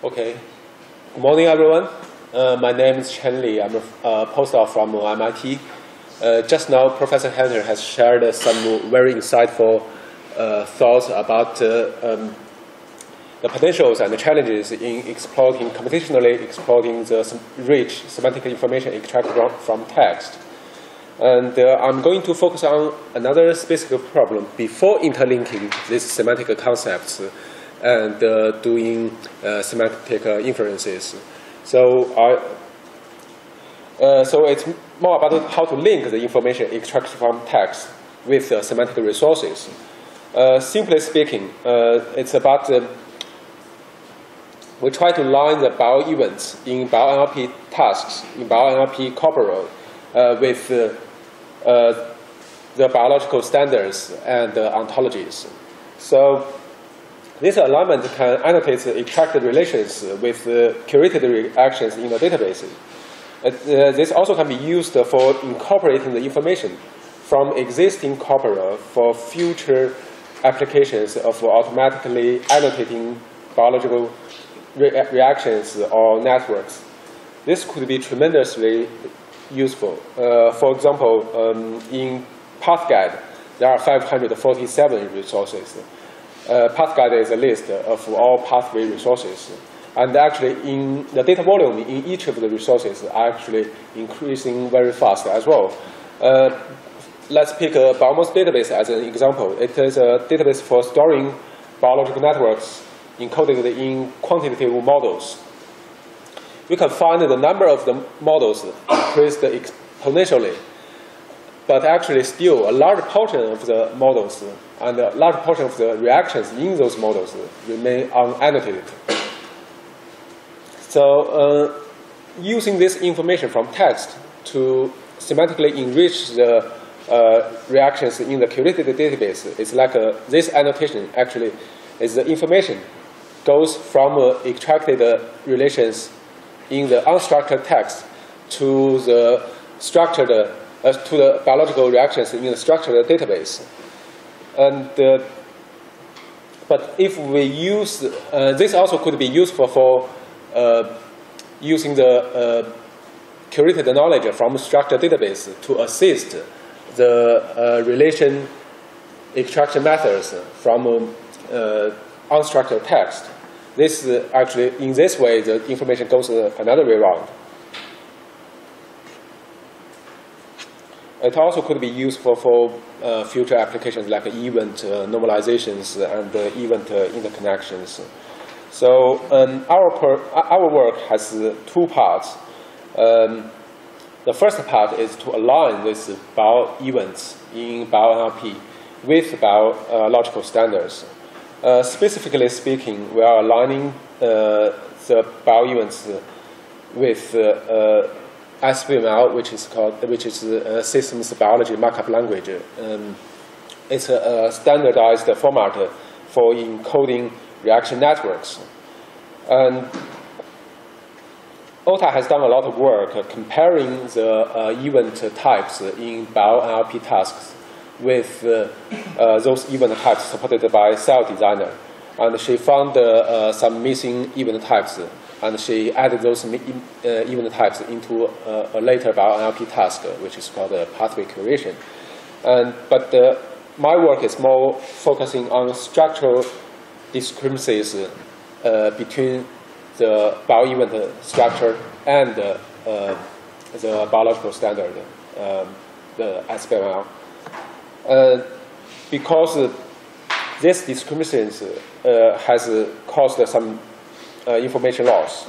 Okay, good morning everyone. My name is Chen Li. I'm a postdoc from MIT. Just now, Professor Hunter has shared some very insightful thoughts about the potentials and the challenges in exploiting, computationally exploiting the rich semantic information extracted from text. And I'm going to focus on another specific problem before interlinking these semantic concepts and doing semantic inferences. So, so it's more about how to link the information extracted from text with semantic resources. Simply speaking, it's about we try to line the bio events in BioNLP tasks, in BioNLP corpora, with the biological standards and ontologies. So this alignment can annotate the extracted relations with curated reactions in the database. This also can be used for incorporating the information from existing corpora for future applications of automatically annotating biological reactions or networks. This could be tremendously useful. For example, in PathGuide, there are 547 resources. PathGuide is a list of all pathway resources. And actually, in the data volume in each of the resources are actually increasing very fast as well. Let's pick a BioModels database as an example. It is a database for storing biological networks encoded in quantitative models. You can find the number of the models increased exponentially, but actually still a large portion of the models and a large portion of the reactions in those models remain unannotated. So using this information from text to semantically enrich the reactions in the curated database is like this annotation actually is the information goes from extracted relations in the unstructured text to the structured to the biological reactions in the structured database. And but if we use this also could be useful for using the curated knowledge from structured database to assist the relation extraction methods from unstructured text. This actually, in this way, the information goes another way around. It also could be useful for future applications like event normalizations and event interconnections. So our work has two parts. The first part is to align these bio events in BioNLP with biological standards. Specifically speaking, we are aligning the bio-events with SBML, which is Systems Biology Markup Language. It's a standardized format for encoding reaction networks. And OTA has done a lot of work comparing the event types in bio-NLP tasks with those event types supported by Cell Designer. And she found some missing event types, and she added those event types into a later BioNLP task, which is called pathway curation. But my work is more focusing on structural discrepancies between the bio-event structure and the biological standard, the SBML. Because this discrimination has caused some information loss.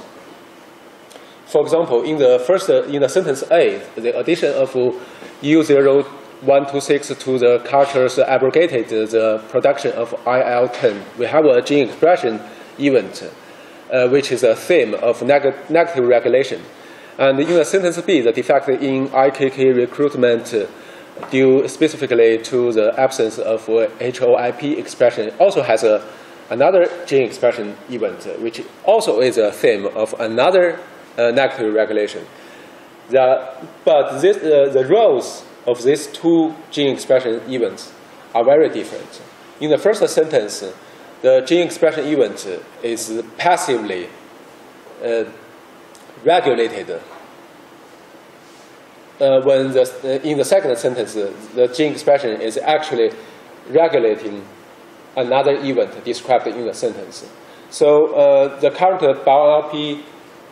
For example, in the sentence A, the addition of U0126 to the cultures abrogated the production of IL-10. We have a gene expression event, which is a theme of negative regulation. And in the sentence B, the defect in IKK recruitment due specifically to the absence of HOIP expression also has another gene expression event, which also is a theme of another negative regulation. But the roles of these two gene expression events are very different. In the first sentence, the gene expression event is passively regulated. When in the second sentence, the gene expression is actually regulating another event described in the sentence. So the current BioNLP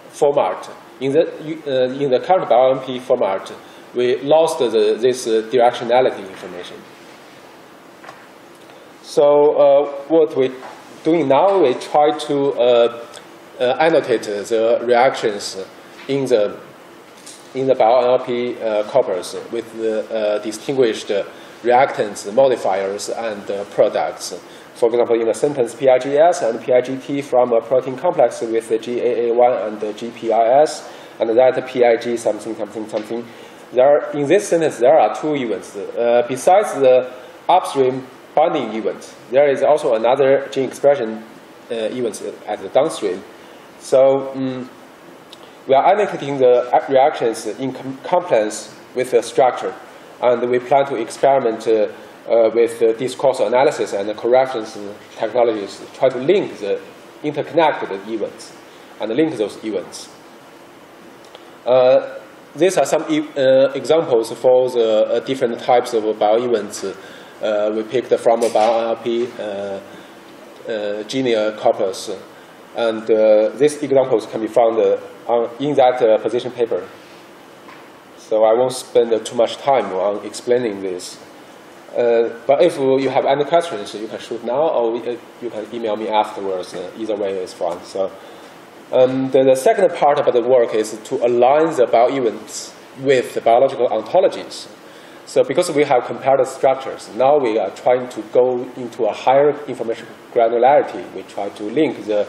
format, in the current BioNLP format, we lost this directionality information. So what we're doing now, we try to annotate the reactions in the BioNLP corpus with the distinguished reactants, modifiers, and products. For example, in the sentence, PIGS and PIGT from a protein complex with the GAA1 and the GPIs, and that PIG something, something, something. In this sentence, there are two events. Besides the upstream binding event, there is also another gene expression event at the downstream. So we are annotating the reactions in compliance with the structure, and we plan to experiment with discourse analysis and corrections technologies, try to link the interconnected events and link those events. These are some examples for the different types of bioevents we picked from a BioNLP Genia corpus. And these examples can be found in that position paper. So I won't spend too much time on explaining this. But if you have any questions, you can shoot now, or you can email me afterwards. Either way is fine. So, the second part of the work is to align the bioevents with the biological ontologies. So because we have compared structures, now we are trying to go into a higher information granularity. We try to link the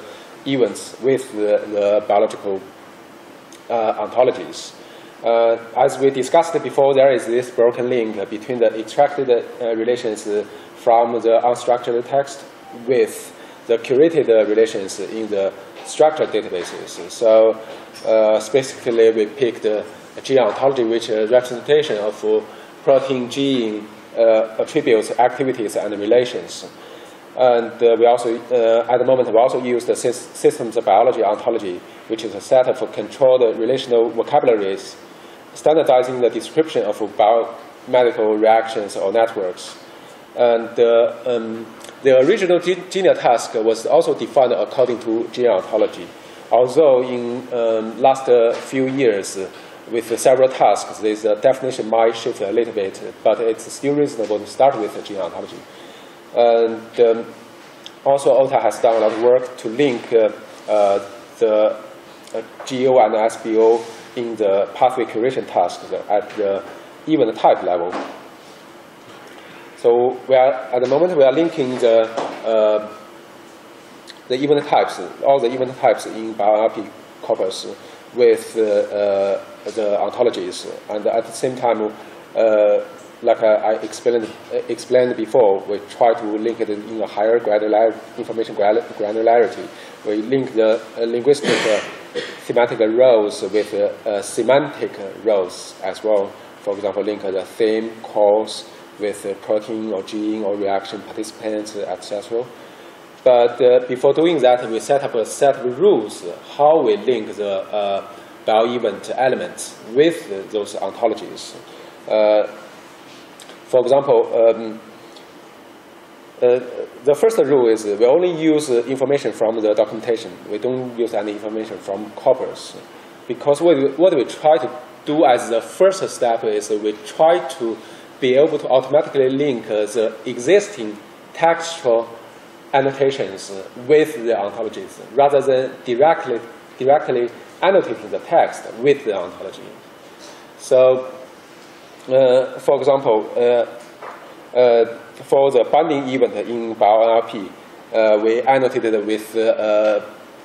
events with the biological ontologies. As we discussed before, there is this broken link between the extracted relations from the unstructured text with the curated relations in the structured databases. So specifically, we picked gene ontology, which is a representation of protein gene attributes, activities, and relations. And we also, at the moment, we also use the systems of biology ontology, which is a set of controlled relational vocabularies, standardizing the description of biomedical reactions or networks. And the original Genia task was also defined according to gene ontology, although in last few years, with several tasks, this definition might shift a little bit, but it's still reasonable to start with gene ontology. And also, OTA has done a lot of work to link the GO and SBO in the pathway curation task at the event type level. So we are, at the moment, we are linking the event types, all the event types in BioNLP corpus with the ontologies, and at the same time, like I explained before, we try to link it in a higher information granularity. We link the linguistic thematic roles with semantic roles as well. For example, link the theme, cause, with protein or gene or reaction participants, etc. But before doing that, we set up a set of rules how we link the bioevent elements with those ontologies. For example, the first rule is we only use information from the documentation. We don't use any information from corpus, because what we try to do as the first step is we try to be able to automatically link the existing textual annotations with the ontologies, rather than directly annotating the text with the ontology. So, for example, for the binding event in BioNLP, we annotated with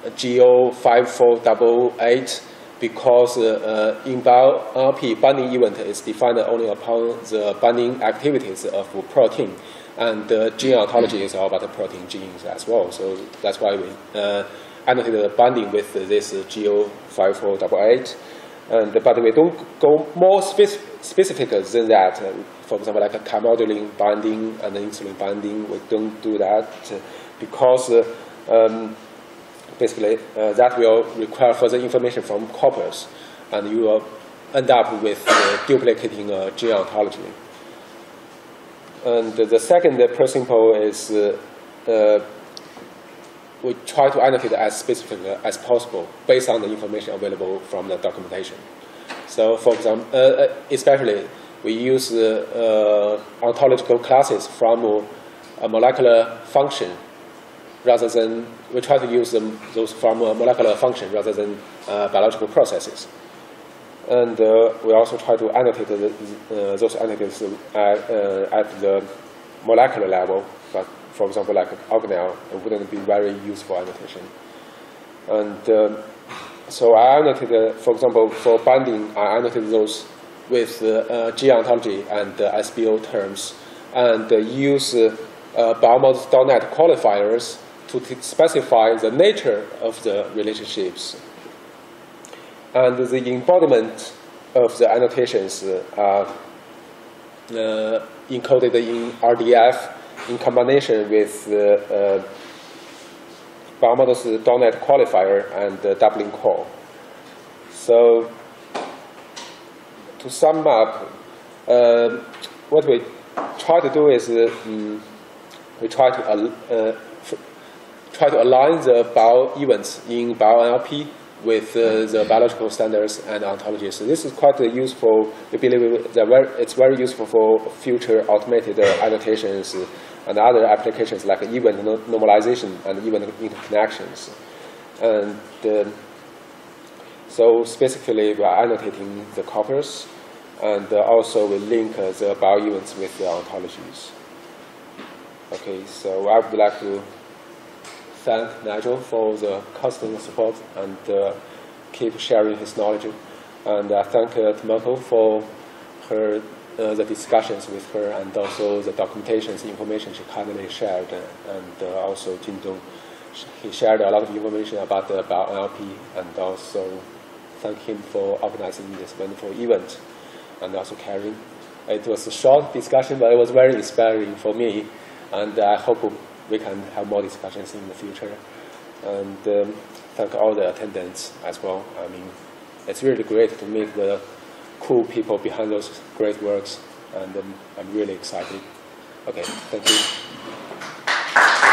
GO5488, because in BioNLP, binding event is defined only upon the binding activities of protein, and gene ontology is all about the protein genes as well. So that's why we annotated the binding with this GO5488. But we don't go more specific than that. For example, like a chymodulin binding and insulin binding, we don't do that because basically that will require further information from corpus, and you will end up with duplicating a gene ontology. And the second principle is we try to annotate as specifically as possible based on the information available from the documentation. So, for example, especially we use ontological classes from a molecular function rather than, we try to use them, those from a molecular function rather than biological processes. And we also try to annotate those annotations at the molecular level, but for example, like organelle, it wouldn't be very useful annotation. And so I annotated, for example, for binding, I annotated those with gene ontology and SBO terms, and use BioModels.net qualifiers to specify the nature of the relationships. And the embodiment of the annotations are encoded in RDF in combination with BioModels.net qualifier and the Dublin Core. So to sum up, what we try to do is we try to align the bio events in BioNLP with the biological standards and ontologies. So this is quite useful. We believe that it's very useful for future automated annotations and other applications like event normalization and event interconnections. And so specifically, we are annotating the corpus, and also we link the bio events with the ontologies. Okay, so I would like to thank Nigel for the constant support and keep sharing his knowledge. And I thank Tomoko for her, the discussions with her, and also the documentations, information she kindly shared. And also Jin Dong, he shared a lot of information about the NLP, and also thank him for organizing this wonderful event, and also Karen. It was a short discussion, but it was very inspiring for me, and I hope we can have more discussions in the future. And thank all the attendants as well. I mean, it's really great to meet the cool people behind those great works, and I'm really excited. Okay, thank you.